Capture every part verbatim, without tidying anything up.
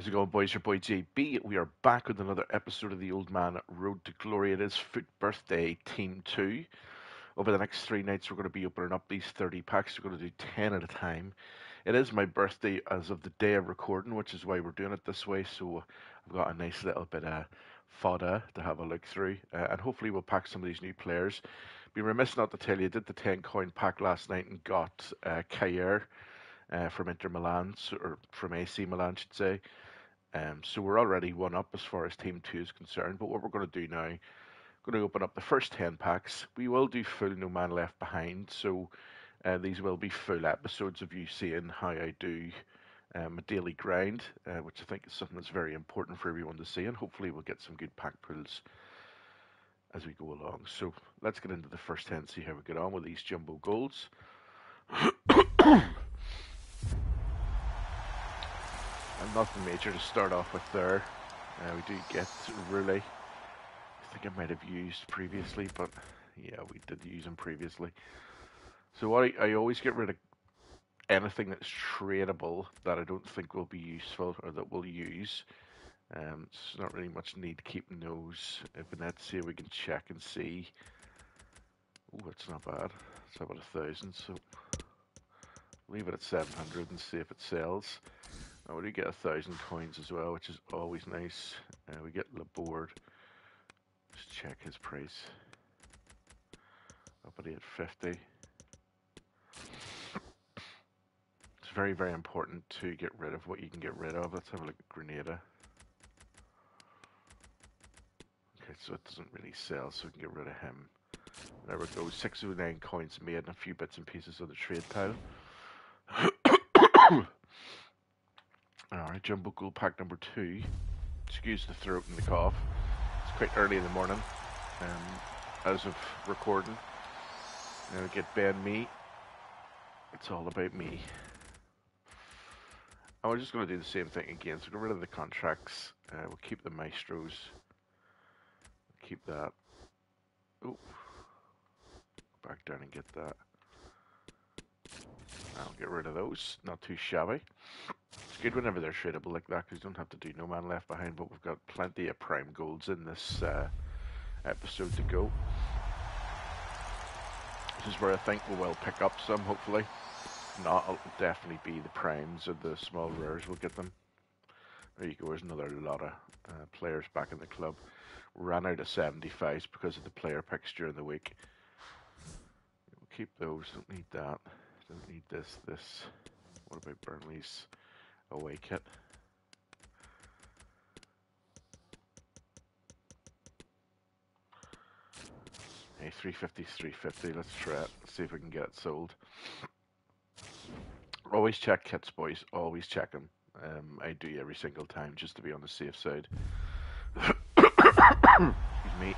How's it going, boys? Your boy J B. We are back with another episode of the Old Man Road to Glory. It is F U T Birthday Team two. Over the next three nights, we're going to be opening up these thirty packs. We're going to do ten at a time. It is my birthday as of the day of recording, which is why we're doing it this way. So I've got a nice little bit of fodder to have a look through. Uh, and hopefully we'll pack some of these new players. Be remiss not to tell you, I did the ten coin pack last night and got uh, Kjaer uh, from Inter Milan, or from A C Milan, I should say. Um, so we're already one up as far as Team two is concerned, but what we're going to do now, going to open up the first ten packs. We will do full No Man Left Behind, so uh, these will be full episodes of you seeing how I do um, a daily grind, uh, which I think is something that's very important for everyone to see, and hopefully we'll get some good pack pulls as we go along. So let's get into the first ten, see how we get on with these Jumbo Golds. And nothing major to start off with there. Uh, we do get Rulay. I think I might have used previously, but yeah, we did use him previously. So I, I always get rid of anything that's tradable that I don't think will be useful or that we'll use. Um, it's not really much need to keep those. But let's see if we can check and see. Oh, that's not bad. It's about a thousand, so leave it at seven hundred and see if it sells. Oh, we do get a thousand coins as well, which is always nice. Uh, we get Laborde. Let's check his price. Up at eight fifty. It's very, very important to get rid of what you can get rid of. Let's have a look at Grenada. Okay, so it doesn't really sell, so we can get rid of him. There we go. six oh nine coins made and a few bits and pieces of the trade tile. Alright, Jumbo Gold pack number two. Excuse the throat and the cough. It's quite early in the morning, um, as of recording. Now we get Ben, me. It's all about me. And we're just going to do the same thing again. So get rid of the contracts. Uh, we'll keep the maestros. We'll keep that. Oh, back down and get that. I'll get rid of those. Not too shabby. It's good whenever they're tradable like that because you don't have to do No Man Left Behind, but we've got plenty of prime golds in this uh, episode to go. This is where I think we will pick up some, hopefully. Not, it'll definitely be the primes or the small rares we'll get them. There you go, there's another lot of uh, players back in the club. Ran out of seventy-fives because of the player picks during the week. We'll keep those, don't need that. Don't need this, this. What about Burnley's away kit? Hey, three fifty, three fifty. Let's try it. Let's see if we can get it sold. Always check kits, boys. Always check them. Um, I do every single time just to be on the safe side. Excuse me.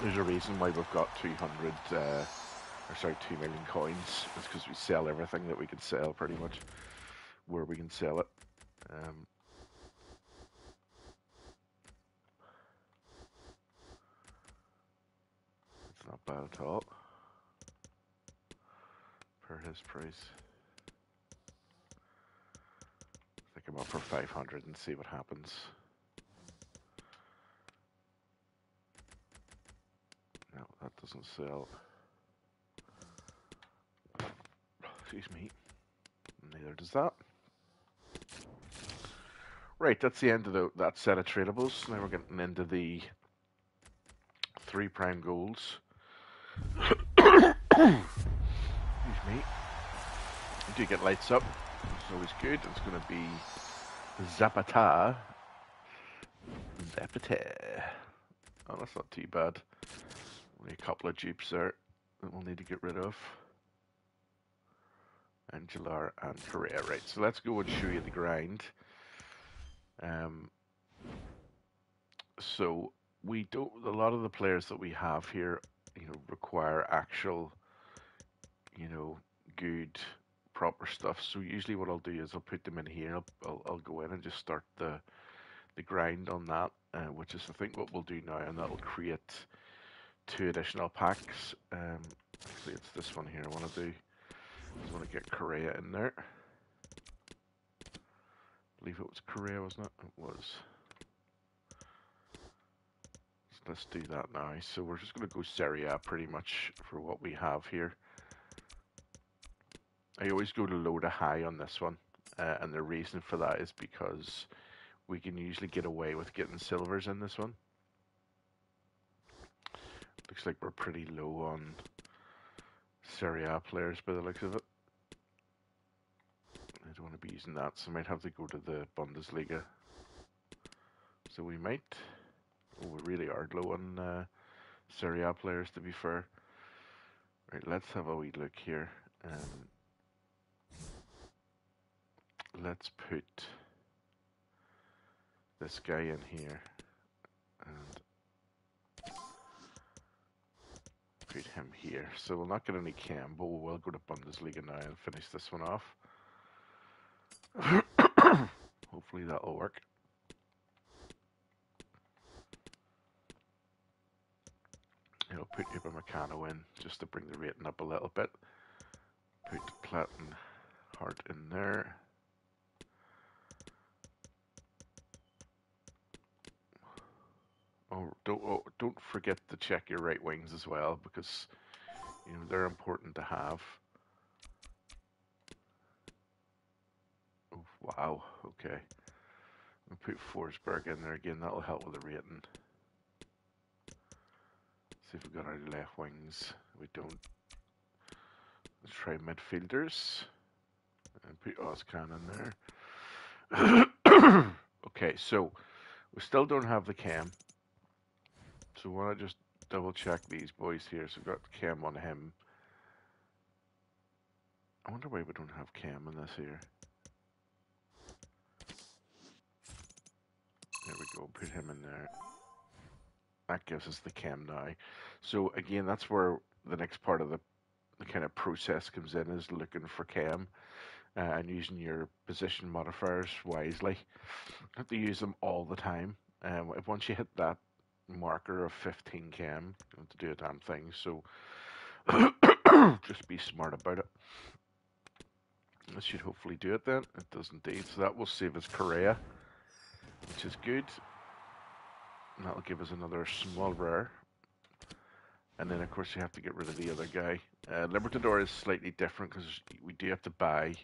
There's a reason why we've got two hundred. Uh, Or sorry, two million coins. It's because we sell everything that we can sell, pretty much, where we can sell it. Um, it's not bad at all. For his price, I think I'm up for five hundred and see what happens. No, that doesn't sell. Excuse me. Neither does that. Right, that's the end of the, that set of tradables. Now we're getting into the three prime golds. Excuse me. I do get lights up. It's always good. It's going to be Zapata. Zapata. Oh, that's not too bad. Only a couple of dupes there that we'll need to get rid of. Angelar and Correa. Right, so let's go and show you the grind. Um, so we don't. A lot of the players that we have here, you know, require actual, you know, good, proper stuff. So usually what I'll do is I'll put them in here. I'll I'll, I'll go in and just start the, the grind on that, uh, which is I think what we'll do now, and that'll create two additional packs. Um, actually, it's this one here I want to do. I just want to get Correa in there. I believe it was Correa, wasn't it? It was. So let's do that now. So we're just going to go Serie A pretty much for what we have here. I always go to low to high on this one, uh, and the reason for that is because we can usually get away with getting silvers in this one. Looks like we're pretty low on Serie A players by the looks of it. I don't want to be using that, so I might have to go to the Bundesliga. So we might... Oh, we really are low on uh, Serie A players, to be fair. Right, let's have a wee look here. Um, let's put this guy in here. And put him here. So we'll not get any cam, but we will go to Bundesliga now and finish this one off. Hopefully that'll work. It'll put Uber Meccano in just to bring the rating up a little bit. Put Platten Heart in there. Oh, don't oh, don't forget to check your right wings as well, because you know they're important to have. Oh, wow, okay. I'll put Forsberg in there again. That'll help with the rating. See if we got our left wings. We don't. Let's try midfielders and put Oscar in there. Okay, so we still don't have the cam. So why don't I just double check these boys here? So we've got cam on him. I wonder why we don't have cam on this here. There we go, put him in there. That gives us the cam now. So again, that's where the next part of the, the kind of process comes in, is looking for cam uh, and using your position modifiers wisely. You have to use them all the time. Um, once you hit that marker of fifteen cam, you have to do a damn thing, so just be smart about it. This should hopefully do it then. It does indeed, so that will save us Correa, which is good, and that'll give us another small rare. And then of course you have to get rid of the other guy. uh, Libertador is slightly different because we do have to buy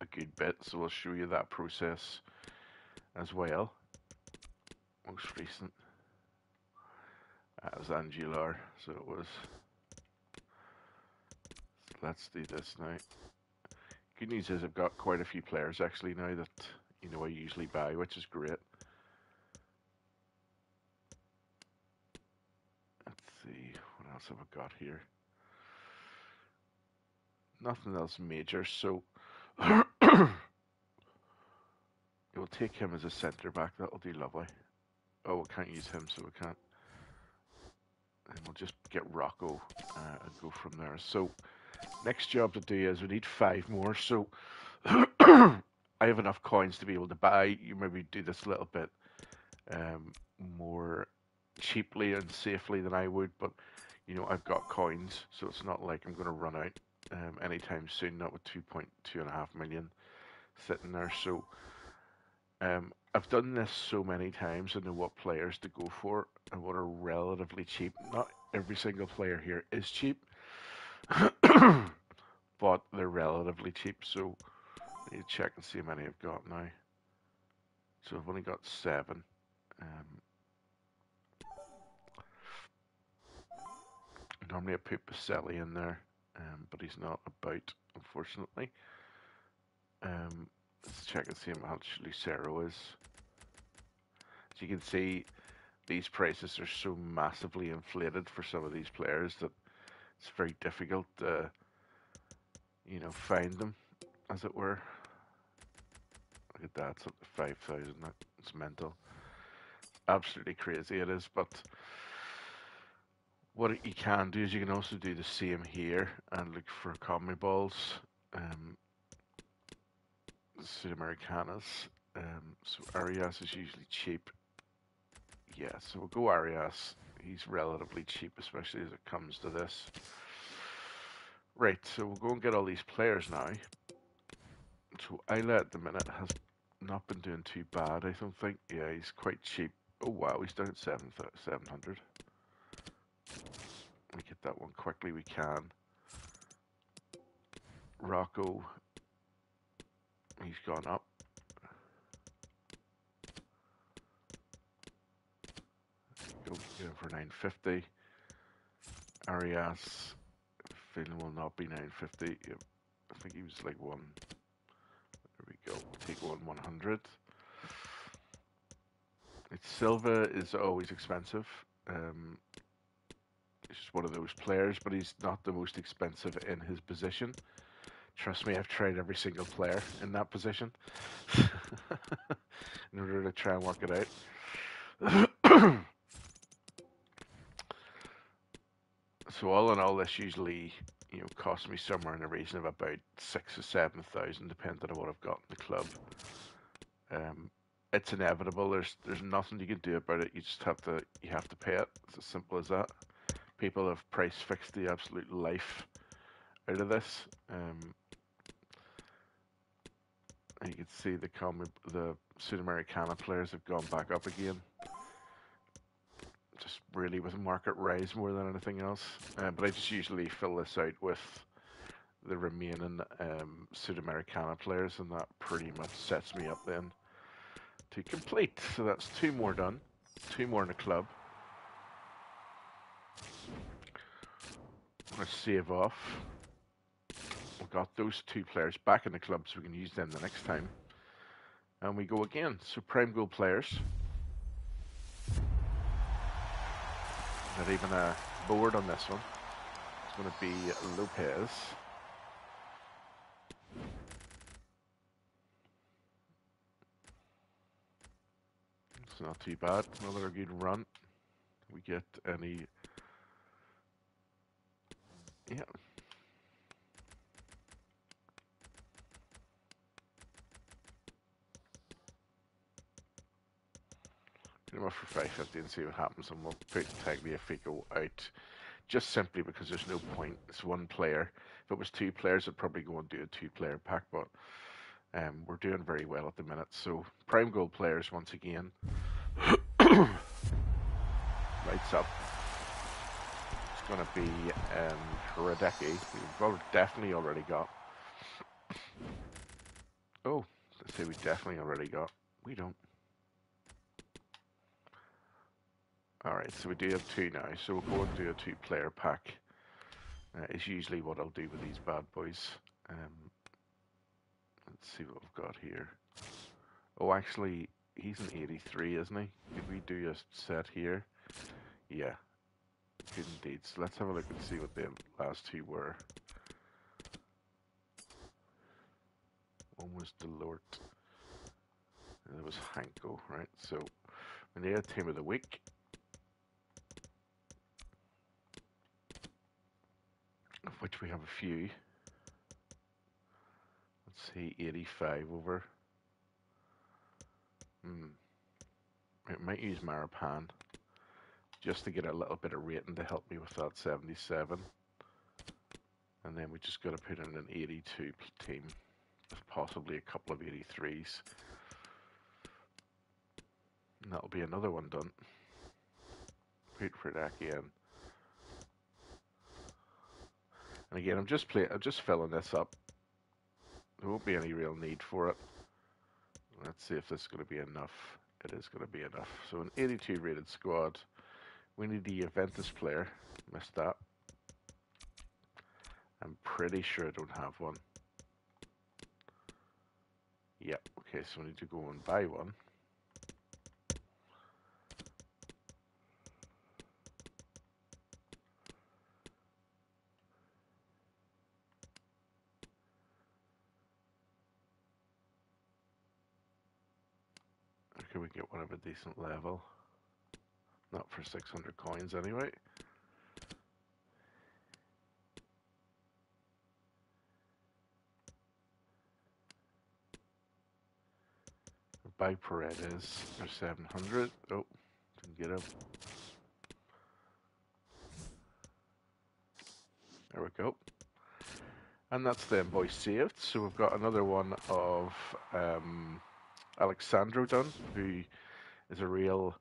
a good bit, so we'll show you that process as well. Most recent. That was Angelar, so it was. So let's do this now. Good news is I've got quite a few players actually now that you know I usually buy, which is great. Let's see, what else have I got here? Nothing else major, so we'll take him as a centre back, that'll be lovely. Oh, we can't use him, so we can't. And we'll just get Rocco uh, and go from there. So next job to do is we need five more. So I have enough coins to be able to buy. You maybe do this a little bit um, more cheaply and safely than I would. But, you know, I've got coins, so it's not like I'm going to run out um, anytime soon. Not with two point two and a half million sitting there. So um, I've done this so many times. I know what players to go for and what are relatively cheap. Not every single player here is cheap, but they're relatively cheap, so I need to check and see how many I've got now. So I've only got seven. Um, normally I put Pacelli in there, um, but he's not about, unfortunately. Um, let's check and see how much Lucero is. As you can see, these prices are so massively inflated for some of these players that it's very difficult to, you know, find them, as it were. Look at that, it's up to five thousand, it's mental. Absolutely crazy it is, but what you can do is you can also do the same here and look for combi balls, um, Sudamericanas, um, so Arias is usually cheap. Yeah, so we'll go Arias. He's relatively cheap, especially as it comes to this. Right, so we'll go and get all these players now. So Ayla at the minute has not been doing too bad, I don't think. Yeah, he's quite cheap. Oh wow, he's down at seven hundred. We get that one quickly, we can. Rocco, he's gone up. Go get him for nine fifty. Arias, feeling will not be nine fifty. I think he was like one. There we go. We'll take one one hundred. It's Silva is always expensive. Um, he's just one of those players, but he's not the most expensive in his position. Trust me, I've tried every single player in that position in order to try and work it out. So all in all, this usually, you know, cost me somewhere in the region of about six or seven thousand, depending on what I've got in the club. Um, it's inevitable. There's there's nothing you can do about it. You just have to you have to pay it. It's as simple as that. People have price fixed the absolute life out of this. Um, you can see the the Sudamericana players have gone back up again. Just really with market rise more than anything else. Uh, but I just usually fill this out with the remaining um, Sudamericana players, and that pretty much sets me up then to complete. So that's two more done, two more in the club. I'm going to save off. We've got those two players back in the club, so we can use them the next time. And we go again. So prime goal players. Not even a board on this one. It's going to be Lopez. It's not too bad. Another good run. We get any... Yeah. Put him off for five fifty and see what happens, and we'll put Tagliafico out just simply because there's no point. It's one player. If it was two players, I'd probably go and do a two-player pack, but um, we're doing very well at the minute. So prime goal players once again. Lights up. It's going to be um, Radecki. We've definitely already got. Oh, let's say we definitely already got. We don't. Alright, so we do have two now, so we'll go and do a two-player pack. Uh, it's usually what I'll do with these bad boys. Um, let's see what we've got here. Oh, actually, he's an eighty-three, isn't he? Did we do a set here? Yeah, good indeed. So let's have a look and see what the last two were. One was Delort, and it was Hanko, right? So, we need a team of the week. Of which we have a few. Let's see, eighty-five over. Hmm. It might use Marapan just to get a little bit of rating to help me with that seventy-seven. And then we just got to put in an eighty-two team with possibly a couple of eighty-threes. And that'll be another one done. Put Fredaki in. And again, I'm just play I'm just filling this up. There won't be any real need for it. Let's see if this is going to be enough. It is going to be enough. So an eighty-two rated squad. We need the Juventus player. Missed that. I'm pretty sure I don't have one. Yep. Okay, so we need to go and buy one. We get one of a decent level, not for six hundred coins anyway. Buy Paredes for seven hundred. Oh, didn't get him. There we go. And that's the invoice saved. So we've got another one of um Alexandro done, who is a real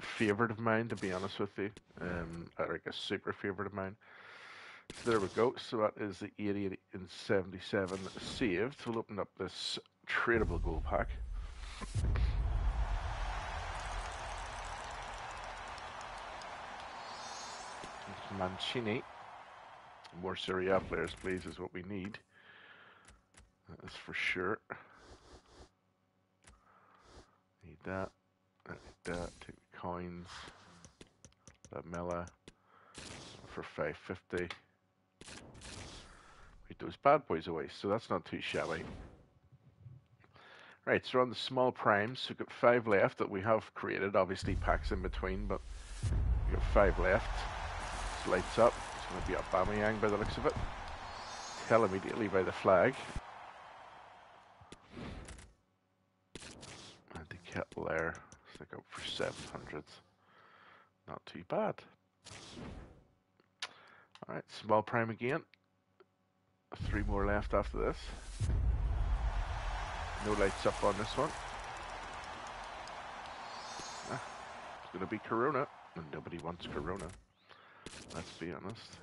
favourite of mine, to be honest with you. Um, like a super favourite of mine. So there we go. So that is the eighty-eight and seventy-seven saved. We'll open up this tradable goal pack. It's Mancini. More Serie A players, please, is what we need. That is for sure. Need that. Need that. Take the coins. Lamella for five fifty. Put those bad boys away, so that's not too shabby. Right, so we're on the small primes. So we've got five left that we have created. Obviously, packs in between, but we've got five left. This lights up. It's going to be Aubameyang by the looks of it. Tell immediately by the flag. And the kettle there. Stick up for seven hundred. Not too bad. Alright, small prime again. Three more left after this. No lights up on this one. Ah, it's going to be Corona, and nobody wants Corona. Let's be honest.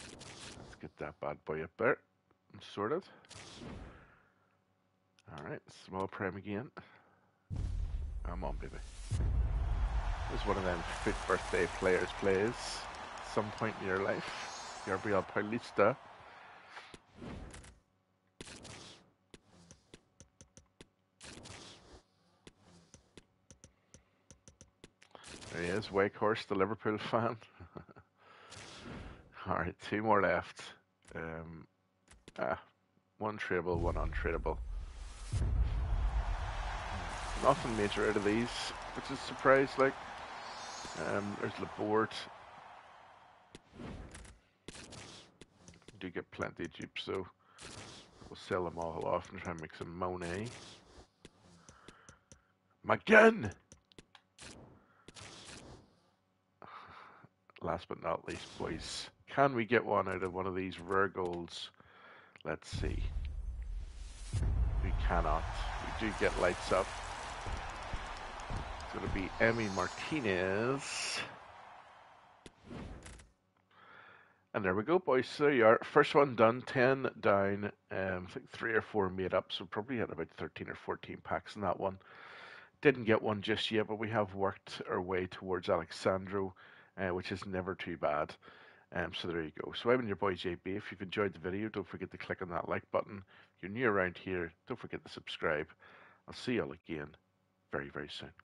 Let's get that bad boy up there and sorted. Alright, small prime again. Come on, baby. There's one of them F U T Birthday players plays. Some point in your life, Gabriel Paulista. There he is, Wakehorse, the Liverpool fan. All right, two more left. Um, ah, one tradable, one untradable. Nothing major out of these, which is surprised. Like, um, there's Laborde. Do get plenty of dupes, so we'll sell them all off and try and make some money. My gun! Last but not least, boys, can we get one out of one of these rare golds? Let's see. We cannot. We do get lights up. It's going to be Emmy Martinez. And there we go, boys. So there you are. First one done. ten down. Um, I think three or four made up. So probably had about thirteen or fourteen packs in that one. Didn't get one just yet, but we have worked our way towards Alexandro, uh, which is never too bad. Um, so there you go. So I've been your boy J B. If you've enjoyed the video, don't forget to click on that like button. If you're new around here, don't forget to subscribe. I'll see you all again very, very soon.